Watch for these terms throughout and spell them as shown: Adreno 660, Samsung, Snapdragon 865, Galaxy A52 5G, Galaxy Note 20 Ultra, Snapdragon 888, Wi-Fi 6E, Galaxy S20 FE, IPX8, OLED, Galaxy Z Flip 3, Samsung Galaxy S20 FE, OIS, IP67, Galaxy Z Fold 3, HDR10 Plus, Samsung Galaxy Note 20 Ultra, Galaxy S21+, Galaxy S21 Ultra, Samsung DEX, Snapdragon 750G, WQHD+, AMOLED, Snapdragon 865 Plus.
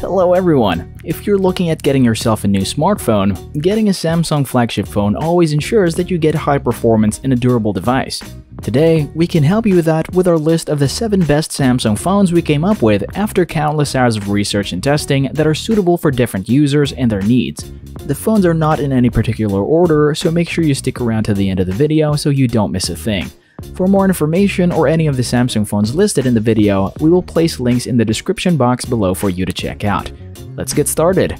Hello everyone! If you're looking at getting yourself a new smartphone, getting a Samsung flagship phone always ensures that you get high performance in a durable device. Today, we can help you with that with our list of the 7 best Samsung phones we came up with after countless hours of research and testing that are suitable for different users and their needs. The phones are not in any particular order, so make sure you stick around to the end of the video so you don't miss a thing. For more information or any of the Samsung phones listed in the video, we will place links in the description box below for you to check out. Let's get started!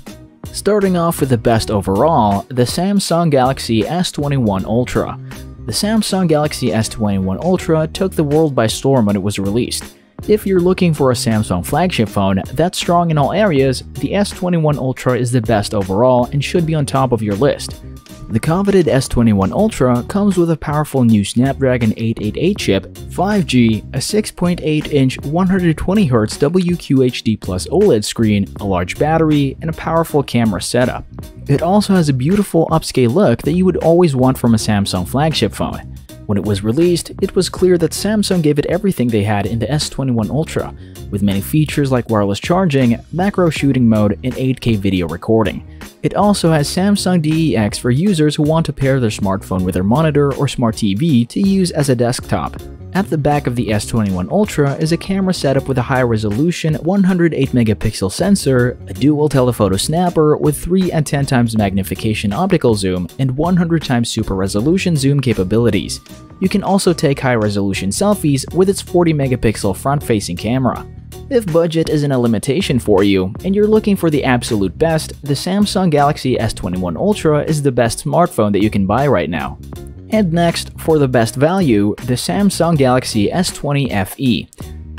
Starting off with the best overall, the Samsung Galaxy S21 Ultra. The Samsung Galaxy S21 Ultra took the world by storm when it was released. If you're looking for a Samsung flagship phone that's strong in all areas, the S21 Ultra is the best overall and should be on top of your list. The coveted S21 Ultra comes with a powerful new Snapdragon 888 chip, 5G, a 6.8-inch 120Hz WQHD+ OLED screen, a large battery, and a powerful camera setup. It also has a beautiful upscale look that you would always want from a Samsung flagship phone. When it was released, it was clear that Samsung gave it everything they had in the S21 Ultra, with many features like wireless charging, macro shooting mode, and 8K video recording. It also has Samsung DEX for users who want to pair their smartphone with their monitor or smart TV to use as a desktop. At the back of the S21 Ultra is a camera setup with a high-resolution 108-megapixel sensor, a dual telephoto snapper with 3 and 10 times magnification optical zoom, and 100 times super-resolution zoom capabilities. You can also take high-resolution selfies with its 40-megapixel front-facing camera. If budget isn't a limitation for you, and you're looking for the absolute best, the Samsung Galaxy S21 Ultra is the best smartphone that you can buy right now. And next, for the best value, the Samsung Galaxy S20 FE.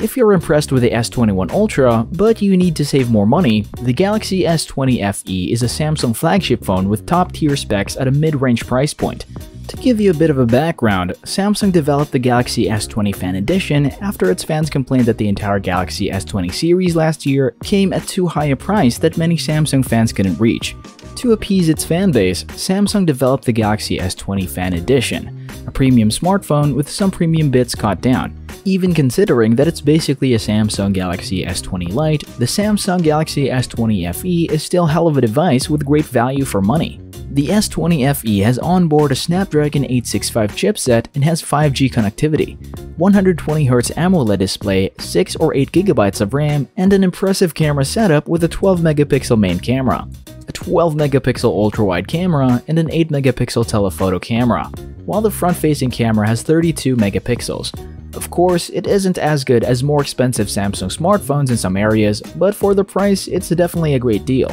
If you're impressed with the S21 Ultra, but you need to save more money, the Galaxy S20 FE is a Samsung flagship phone with top-tier specs at a mid-range price point. To give you a bit of a background, Samsung developed the Galaxy S20 Fan Edition after its fans complained that the entire Galaxy S20 series last year came at too high a price that many Samsung fans couldn't reach. To appease its fan base, Samsung developed the Galaxy S20 Fan Edition, a premium smartphone with some premium bits cut down. Even considering that it's basically a Samsung Galaxy S20 Lite, the Samsung Galaxy S20 FE is still hell of a device with great value for money. The S20 FE has onboard a Snapdragon 865 chipset and has 5G connectivity, 120Hz AMOLED display, 6 or 8GB of RAM, and an impressive camera setup with a 12-megapixel main camera, a 12-megapixel ultra-wide camera, and an 8-megapixel telephoto camera, while the front-facing camera has 32 megapixels. Of course, it isn't as good as more expensive Samsung smartphones in some areas, but for the price, it's definitely a great deal.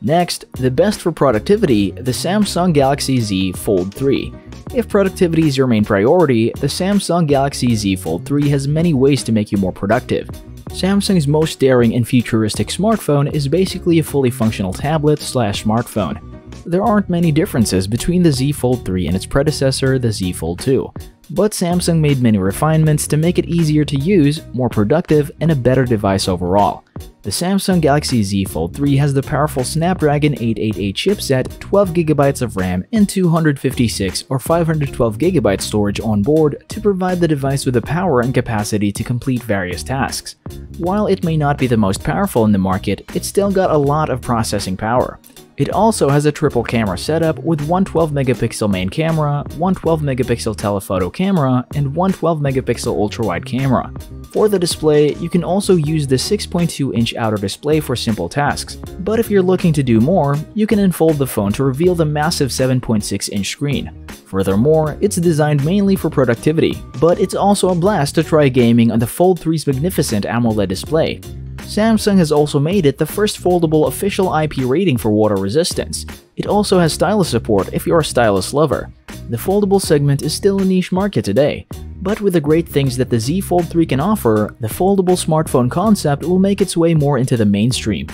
Next, the best for productivity, the Samsung Galaxy Z Fold 3. If productivity is your main priority, the Samsung Galaxy Z Fold 3 has many ways to make you more productive. Samsung's most daring and futuristic smartphone is basically a fully functional tablet/smartphone. There aren't many differences between the Z Fold 3 and its predecessor, the Z Fold 2. But Samsung made many refinements to make it easier to use, more productive, and a better device overall. The Samsung Galaxy Z Fold 3 has the powerful Snapdragon 888 chipset, 12GB of RAM, and 256 or 512GB storage on board to provide the device with the power and capacity to complete various tasks. While it may not be the most powerful in the market, it's still got a lot of processing power. It also has a triple camera setup with 1 12-megapixel main camera, 1 12-megapixel telephoto camera, and 1 12-megapixel ultra-wide camera. For the display, you can also use the 6.2-inch outer display for simple tasks, but if you're looking to do more, you can unfold the phone to reveal the massive 7.6-inch screen. Furthermore, it's designed mainly for productivity, but it's also a blast to try gaming on the Fold 3's magnificent AMOLED display. Samsung has also made it the first foldable official IP rating for water resistance. It also has stylus support if you're a stylus lover. The foldable segment is still a niche market today, but with the great things that the Z Fold 3 can offer, the foldable smartphone concept will make its way more into the mainstream.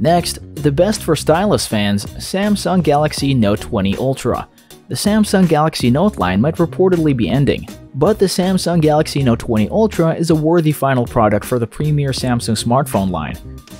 Next, the best for stylus fans, Samsung Galaxy Note 20 Ultra. The Samsung Galaxy Note line might reportedly be ending, but the Samsung Galaxy Note 20 Ultra is a worthy final product for the premier Samsung smartphone line.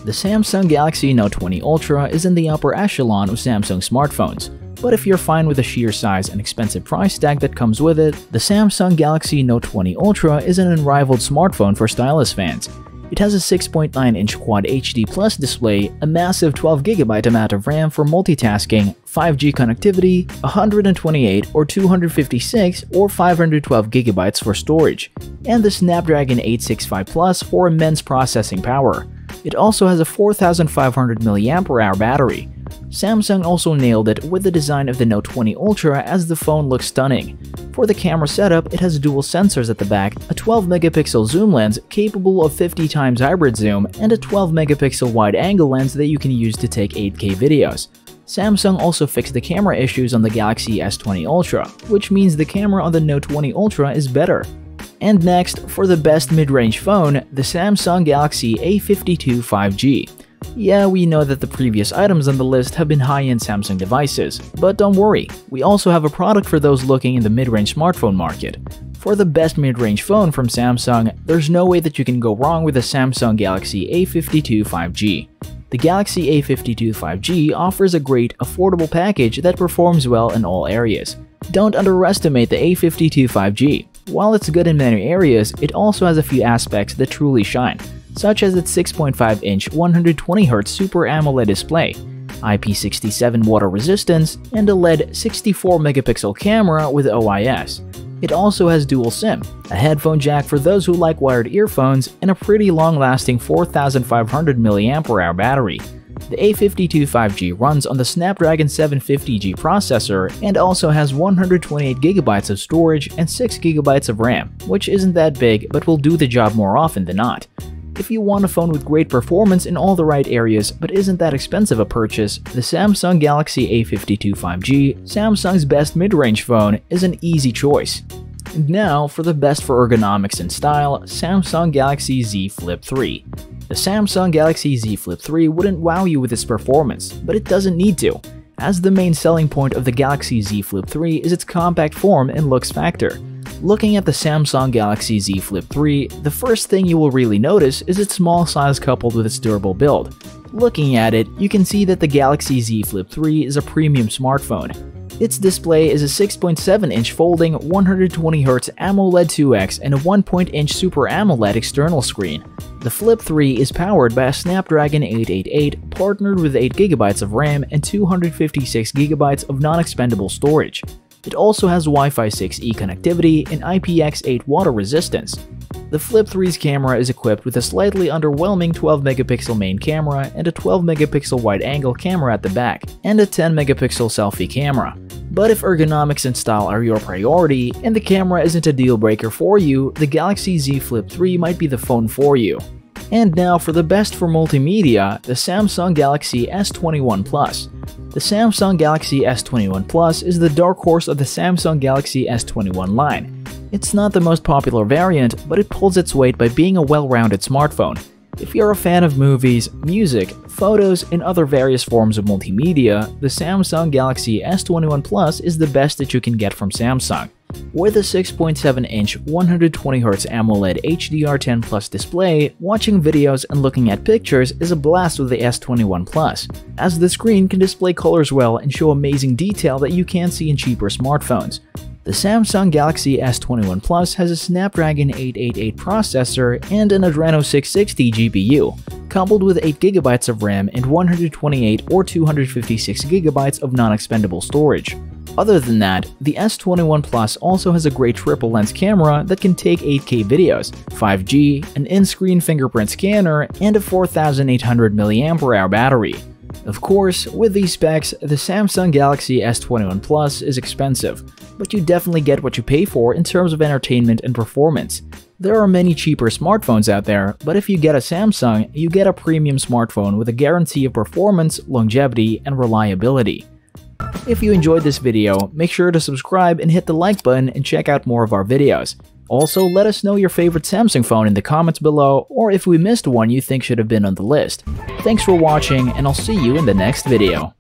The Samsung Galaxy Note 20 Ultra is in the upper echelon of Samsung smartphones, but if you're fine with the sheer size and expensive price tag that comes with it, the Samsung Galaxy Note 20 Ultra is an unrivaled smartphone for stylus fans. It has a 6.9-inch Quad HD Plus display, a massive 12GB amount of RAM for multitasking, 5G connectivity, 128 or 256 or 512GB for storage, and the Snapdragon 865 Plus for immense processing power. It also has a 4500 mAh battery. Samsung also nailed it with the design of the Note 20 Ultra, as the phone looks stunning. For the camera setup, it has dual sensors at the back, a 12-megapixel zoom lens capable of 50x hybrid zoom, and a 12-megapixel wide-angle lens that you can use to take 8K videos. Samsung also fixed the camera issues on the Galaxy S20 Ultra, which means the camera on the Note 20 Ultra is better. And next, for the best mid-range phone, the Samsung Galaxy A52 5G. Yeah, we know that the previous items on the list have been high-end Samsung devices, but don't worry, we also have a product for those looking in the mid-range smartphone market. For the best mid-range phone from Samsung, there's no way that you can go wrong with the Samsung Galaxy A52 5G. The Galaxy A52 5G offers a great, affordable package that performs well in all areas. Don't underestimate the A52 5G. While it's good in many areas, it also has a few aspects that truly shine, such as its 6.5-inch 120Hz Super AMOLED display, IP67 water resistance, and a LED 64-megapixel camera with OIS. It also has dual SIM, a headphone jack for those who like wired earphones, and a pretty long-lasting 4500 mAh battery. The A52 5G runs on the Snapdragon 750G processor and also has 128GB of storage and 6GB of RAM, which isn't that big but will do the job more often than not. If you want a phone with great performance in all the right areas but isn't that expensive a purchase, the Samsung Galaxy A52 5G, Samsung's best mid-range phone, is an easy choice. And now for the best for ergonomics and style, Samsung Galaxy Z Flip 3. The Samsung Galaxy Z Flip 3 wouldn't wow you with its performance, but it doesn't need to, as the main selling point of the Galaxy Z Flip 3 is its compact form and looks factor. Looking at the Samsung Galaxy Z Flip 3, the first thing you will really notice is its small size coupled with its durable build. Looking at it, you can see that the Galaxy Z Flip 3 is a premium smartphone. Its display is a 6.7-inch folding 120Hz AMOLED 2X and a 1.0-inch Super AMOLED external screen. The Flip 3 is powered by a Snapdragon 888 partnered with 8GB of RAM and 256GB of non-expendable storage. It also has Wi-Fi 6E connectivity and IPX8 water resistance. The Flip 3's camera is equipped with a slightly underwhelming 12-megapixel main camera and a 12-megapixel wide-angle camera at the back, and a 10-megapixel selfie camera. But if ergonomics and style are your priority, and the camera isn't a deal-breaker for you, the Galaxy Z Flip 3 might be the phone for you. And now for the best for multimedia, the Samsung Galaxy S21 Plus. The Samsung Galaxy S21 Plus is the dark horse of the Samsung Galaxy S21 line. It's not the most popular variant, but it pulls its weight by being a well-rounded smartphone. If you're a fan of movies, music, photos, and other various forms of multimedia, the Samsung Galaxy S21 Plus is the best that you can get from Samsung. With a 6.7-inch 120Hz AMOLED HDR10 Plus display, watching videos and looking at pictures is a blast with the S21 Plus, as the screen can display colors well and show amazing detail that you can't see in cheaper smartphones. The Samsung Galaxy S21 Plus has a Snapdragon 888 processor and an Adreno 660 GPU, coupled with 8GB of RAM and 128 or 256GB of non-expendable storage. Other than that, the S21 Plus also has a great triple-lens camera that can take 8K videos, 5G, an in-screen fingerprint scanner, and a 4800 mAh battery. Of course, with these specs, the Samsung Galaxy S21 Plus is expensive, but you definitely get what you pay for in terms of entertainment and performance. There are many cheaper smartphones out there, but if you get a Samsung, you get a premium smartphone with a guarantee of performance, longevity, and reliability. If you enjoyed this video, make sure to subscribe and hit the like button and check out more of our videos. Also, let us know your favorite Samsung phone in the comments below, or if we missed one you think should have been on the list. Thanks for watching, and I'll see you in the next video.